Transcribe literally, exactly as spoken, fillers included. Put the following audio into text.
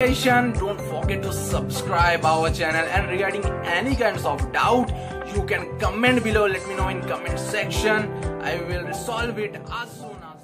Don't forget to subscribe our channel, and regarding any kinds of doubt you can comment below. Let me know in comment section. I will resolve it as soon as